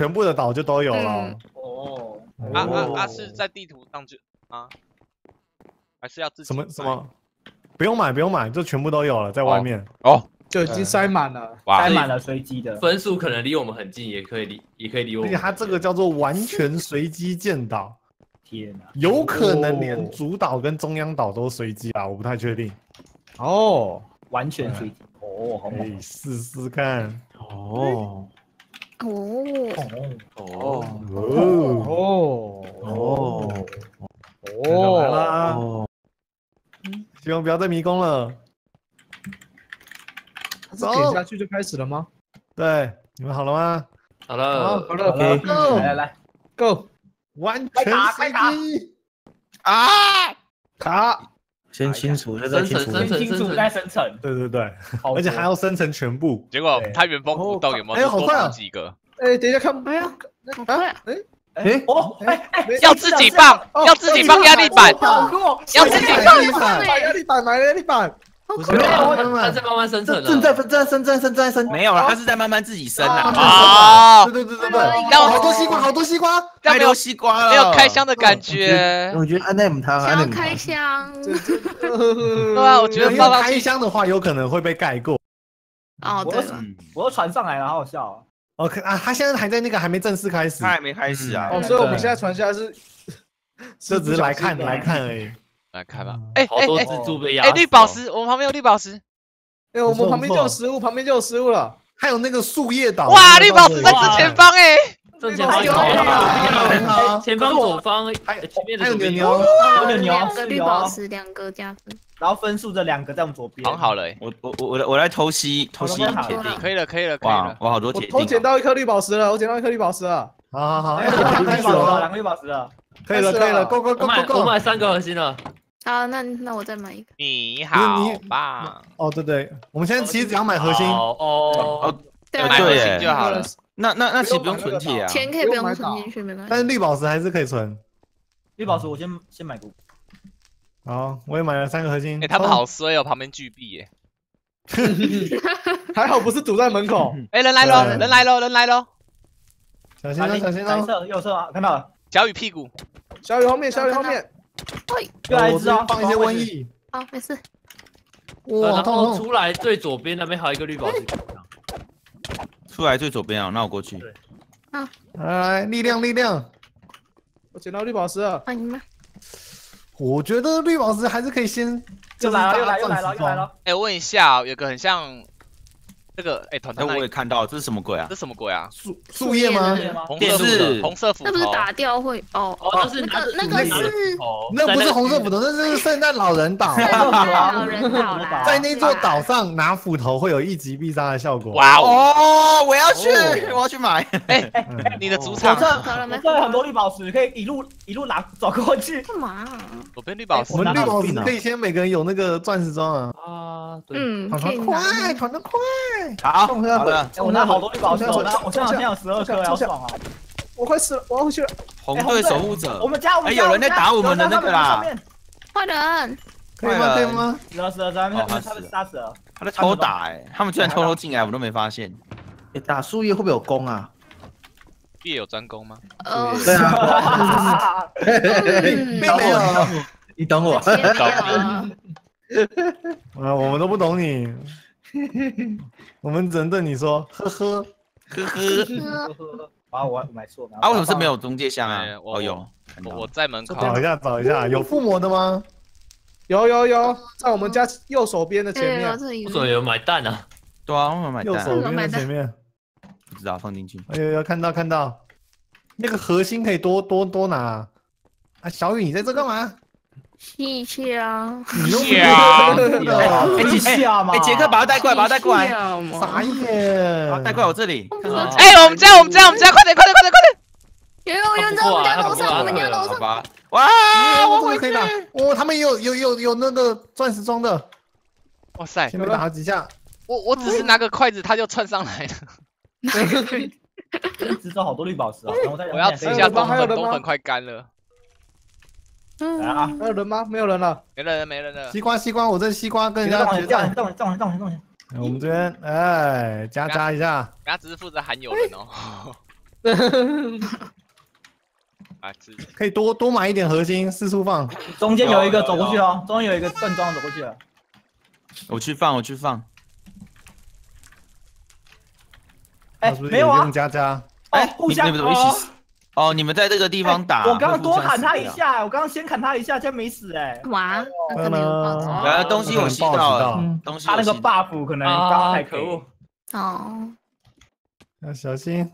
全部的岛就都有了。哦，是在地图上去啊，还是要自己什么？不用买，不用买，就全部都有了，在外面哦，就已经塞满了，塞满了随机的分数，可能离我们很近，也可以离我们。而且它这个叫做完全随机建岛。 天啊，有可能连主岛跟中央岛都随机啊，我不太确定。哦，完全随机哦，好猛！可以试试看。哦，来啦！希望不要再迷宫了。点下去就开始了吗？对，你们好了吗？好了，好了 ，Go！ 来 ，Go！ 完全随机啊！卡，先清除，再清除，再生成，对对对，而且还要生成全部。结果他原封不动有没有？哎，好快啊！几个？哎，等一下看，哎呀，哎，哦，要自己放，要自己放压力板，要自己放压力板，买压力板。不是，他在慢慢生成了，正在生，没有了，他是在慢慢自己生的。啊，对，好多西瓜，太多西瓜了，没有开箱的感觉。我觉得安奈姆他想开箱，对啊，我觉得要开箱的话，有可能会被盖过。哦，对了，我又传上来了，好好笑。OK 啊，他现在还在那个还没正式开始，他还没开始啊。哦，所以我们现在传下来是，这只是来看而已。 来看吧，好多蜘蛛被压死。绿宝石，我们旁边有绿宝石。哎，我们旁边就有食物，了。还有那个树叶岛。哇，绿宝石在正前方哎，正前方有啊，前方左方还有个牛，绿宝石2个加分，然后分数这2个在我们左边。绑好了哎，我来偷袭铁锭，可以了。哇，我好多铁锭。我捡到一颗绿宝石了，好，2个绿宝石了。 可以了 ，Go， 我买3个核心了。好，那我再买一个。你好棒！哦，对，我们现在其实只要买核心哦，买核心就好了。那其实不用存铁啊，钱可以不用存进去，没关系。但是绿宝石还是可以存。绿宝石我先买个。好，我也买了3个核心。哎，他们好衰哦，旁边巨壁耶。还好不是堵在门口。哎，人来喽！小心哦！右侧啊，看到了。 小雨屁股，小雨后面，又来一只啊！放一些瘟疫。好，没事。哇，痛！出来最左边那边还有一个绿宝石。出来最左边啊，那我过去。好，来力量。我捡到绿宝石了。欢迎你们。我觉得绿宝石还是可以先。又来了。哎，问一下，有个很像这个哎，团团我也看到，这是什么鬼啊？这是什么鬼啊？树叶吗？红色斧头，那不是打掉会哦哦，那不是红色斧头，那是圣诞老人岛。老人岛啦，在那座岛上拿斧头会有一击必杀的效果。哇哦，我要去买。哎，你的主场这有很多绿宝石，可以一路拿走过去。干嘛？左边绿宝石，我们绿宝石可以先每个人有那个钻石装啊。啊，对，团团快！ 好，好的，我拿好多绿宝石，我现在有12颗，好爽啊！我快死了，我要回去了。红队守护者，我们家有人在打我们的那个啦！坏人，可以吗？死了，他们杀死了。他在偷打哎，他们居然偷偷进来，我都没发现。哎，打树叶会不会有弓啊？叶有专攻吗？对啊。没有，你懂我。啊，我们都不懂你。 我们只能对你说，呵呵。啊，我买错了。啊，为什么是没有中介箱啊？哦，有，我在门口找一下，有附魔的吗？有，在我们家右手边的前面。为什么有买蛋啊？对啊，为什么买蛋？右手边的前面。不知道，放进去。哎呦，看到，那个核心可以多拿。啊，小雨，你在这干嘛？ 谢谢啊！谢啊！哎，杰克，把他带过来！啥耶？带过来我这里。哎，我们家，快点！有人在我们家楼上。哇！我回去。哇，他们有那个钻石装的。哇塞！先被打几下。我只是拿个筷子，他就窜上来了。制造好多绿宝石啊！我要吃一下冬粉，快干了。 来啊！还有人吗？没人了。西瓜，我这西瓜跟人家决战。动人。我们这边哎，加一下。人家只是负责喊有人哦。啊，可以多买一点核心，四处放。中间有一个走过去哦，中间有一个正装走过去了。我去放。哎，没有啊，加。哎，互相哦。哦，你们在这个地方打。我刚刚多砍他一下，我刚刚先砍他一下，就没死哎。哇，那可能有 bug。来，东西我吸到了，东西。他那个 buff 可能刚太可恶。哦。要小心。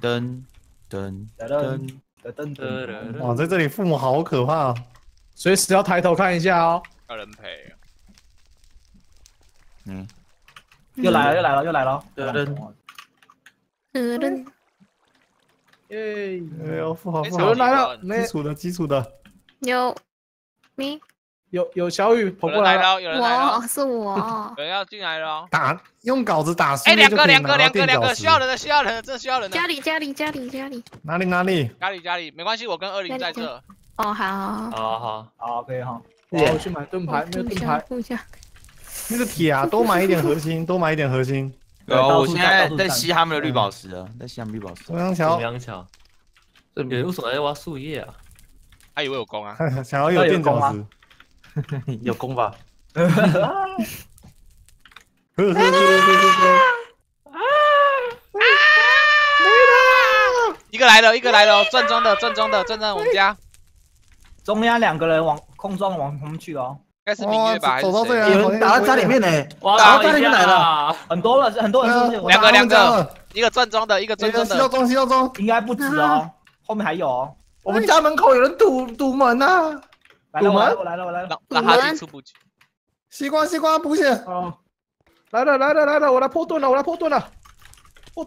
灯。 噔噔噔噔噔！哇，在这里父母好可怕哦，随时要抬头看一下哦。要人陪。嗯，又来了！噔噔噔！耶！哎呦，父好！有人来了，基础的。有你，有小雨跑过来了，有人来了，我是我。有人要进来了。打。 用镐子打，哎，两个，需要人的，这需要人的。家里，哪里？家里，没关系，我跟20在这。哦，好，可以哈。我去买盾牌，没有盾牌。那个铁啊，多买一点核心。有，我现在在吸他们的绿宝石啊，中央桥。这为什么要挖树叶啊？他以为有弓啊？想要有电镐子。有弓吧？ 一个来了，正装的，我们家中央两个人往空中往旁边去哦，应该是明月吧？走到这里，有人打到家里面呢，打到家里面来了，很多人，两个，一个正装的，西到中，应该不止哦，后面还有哦，我们家门口有人堵门呐，我来了，让哈利出不去，西瓜补血哦。 来了！我来破盾了！破盾了！他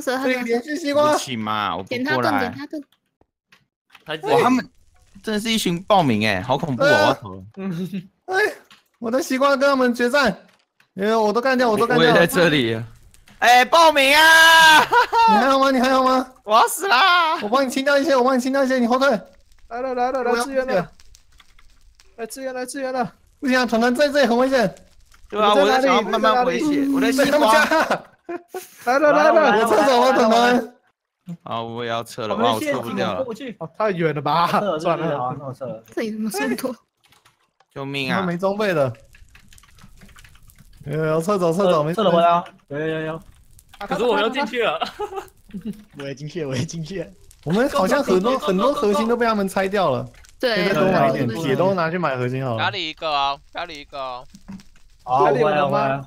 死了！连续西瓜！起嘛，我不过来。点他盾！哇，他们真的是一群暴民哎，好恐怖哦！哎，我的西瓜跟他们决战，我都干掉！我也在这里。哎，暴民啊！你还有吗？我要死啦！我帮你清掉一些，你后退。来了！来支援了！不行啊，团团在这里很危险。 对吧？我在想要慢慢回血，我在西瓜。来了，我撤走了，等等。啊，我也要撤了，我撤不掉了。太远了吧？算了，那我撤了。这里怎么这么多？救命啊！没装备的。有撤走，没撤了回来啊！有。可是我要进去了。我也进去了。我们好像很多核心都被他们拆掉了。对，多买一点铁都拿去买核心好了。家里一个。 好，我来，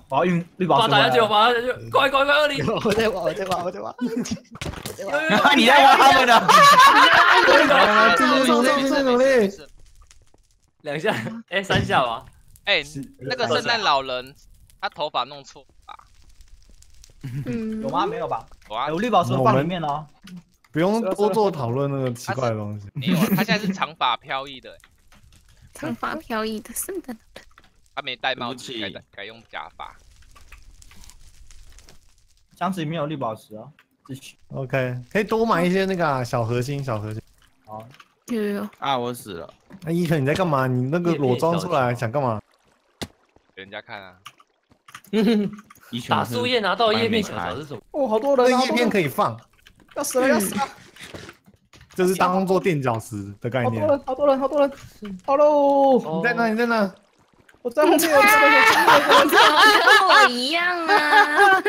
我要用绿宝石。打下去，快20！我在玩。你在玩他们的？继续努力！两下，哎，3下吧。哎，那个圣诞老人，他头发弄错吧？有吗？没有吧？有绿宝石放里面哦。不用多做讨论那个奇怪的东西。没有，他现在是长发飘逸的。长发飘逸的圣诞老人。 他没戴帽子，改用假发。箱子里面有绿宝石哦，继续。OK， 可以多买一些那个小核心。好。啊，我死了。那伊肯你在干嘛？你那个裸装出来想干嘛？给人家看啊。打树叶拿到叶片小条是什么？哦，好多人。叶片可以放。要死了！就是当做垫脚石的概念。好多人。Hello， 你在哪？ 我跟我一样啊！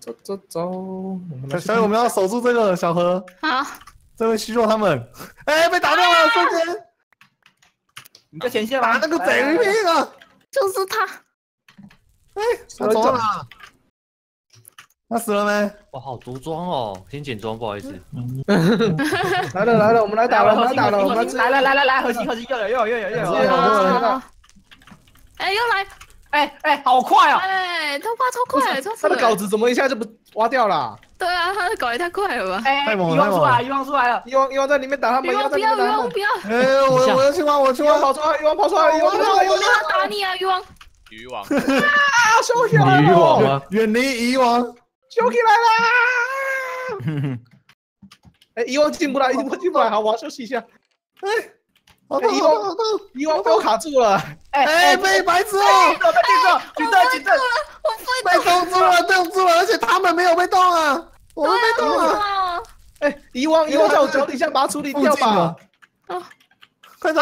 走走走！所以我们要守住这个小河。好，这位虚弱他们，哎，被打掉了，瞬间。你在前线打那个贼命啊！就是他。哎，他走了。他死了没？哇，好毒装哦！先捡装，不好意思。来了来了，我们来打了，我们来打了，我们来来来来来，核心核心，又有又有又有又有！哎，又来。 哎，好快啊！哎，他挖超快，超快！他的稿子怎么一下就不挖掉了？对啊，他的稿也太快了吧！哎，遗忘出来，遗忘出来了！遗忘在里面打他们，遗忘在里面打他们！不要！哎，我要去挖，我去挖！跑出来，遗忘跑出来！遗忘！我让他打你啊，遗忘！遗忘！啊，休息了！遗忘吗？远离遗忘！休息来啦！哎，遗忘进不来，遗忘进不来，好，我要休息一下。哎。 遗忘被我卡住了，哎，被白痴哦，被定住了，被冻住了，冻住了，而且他们没有被冻啊，我们被冻了，哎，遗忘在我脚底下把它处理掉吧，啊，快走，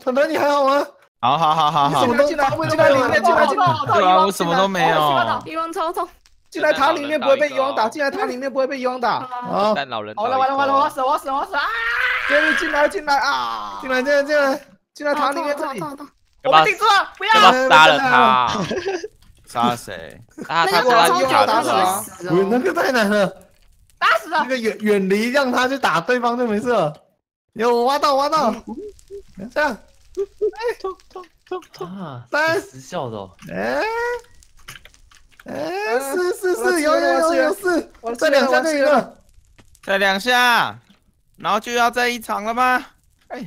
腾腾你还好吗？好，你怎么都进来里面，对啊，我什么都没有，遗忘超痛。 进来塔里面不会被遗忘打，进来塔里面不会被遗忘打。好，老人。好了，完了，我死啊！进来啊！进来塔里面这里。我们定住了，不要！杀了他！杀谁？啊，他打死了。我那个太难了。打死了。那个远离，让他去打对方就没事了。有挖到，这样。哎，痛！三时效的。哎。 哎，是，有，我再两下就赢了，再两下，然后就要再一场了吗？哎，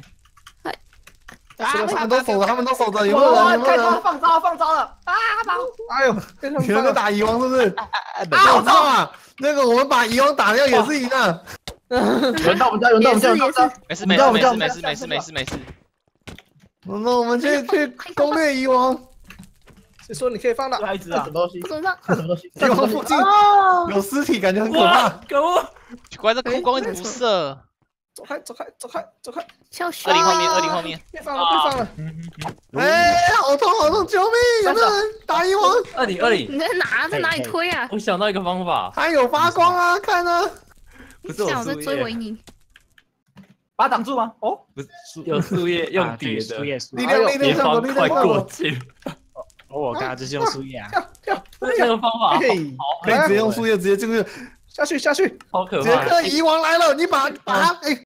他们都守着，有没有人？放招了！啊，哎呦，你们在打遗忘是不是？我操啊！那个我们把遗忘打掉也是赢的。轮到我们家，没事。我们去攻略遗忘。 你说你可以放到孩子啊？什么东西？什么东西？遗忘附近有尸体，感觉很可怕。可恶！怪这空光一直不射。走开，走开，走开，走开！跳水！20后面，别放了，别放了！哎，好痛，好痛！救命！有没有人打赢我？20！你在哪？在哪里推啊？我想到一个方法，还有发光啊！看啊！不是我在追维尼，把它挡住吗？哦，不是，有树叶用叠的，力量快过去。哦，我刚才就是用树叶啊！这个方法好，可以直接用树叶直接进去。下去，好可怕！杰克蚁王来了，你把它哎。